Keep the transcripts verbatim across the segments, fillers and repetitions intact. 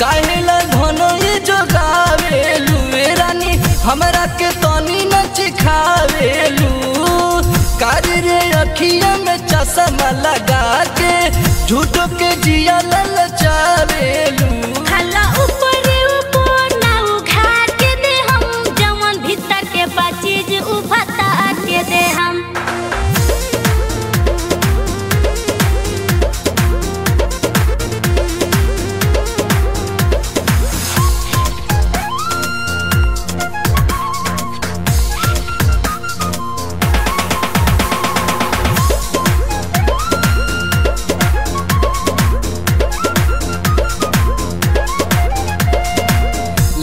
काहेला धनो ये जो गावेलू रानी हमरा के तनी न चिखावेलू, कारी रे अखिया में चश्मा लगा के झूठों के जिया ललचावेलू। हल्ला ऊपर ऊपर ना उघा के दे हम, जमन भीतर के बाचीज उभता के दे हम।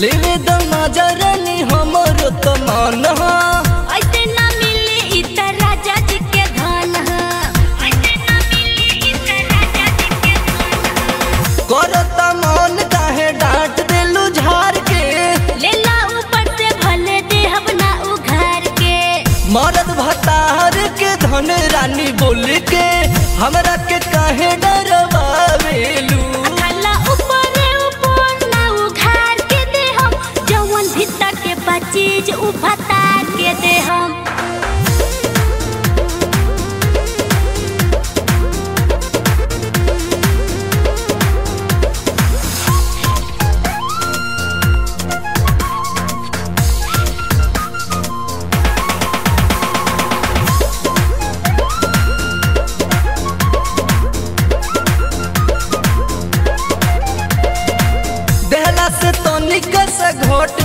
लेवे दो नजरनी हमरो तमान हा, ऐसे ना मिले इतना राजा जी के धन हा, ऐसे ना मिले इतना राजा जी के धन। करता मन काहे डांट देलू झाड़ के, लेला ऊपर से भले देहब ना उघार के। मरद भतार के धन रानी बोल के हमरा के काहे डरवावेलू। चीज उभता के दे हम। देहला से तो निकस घोट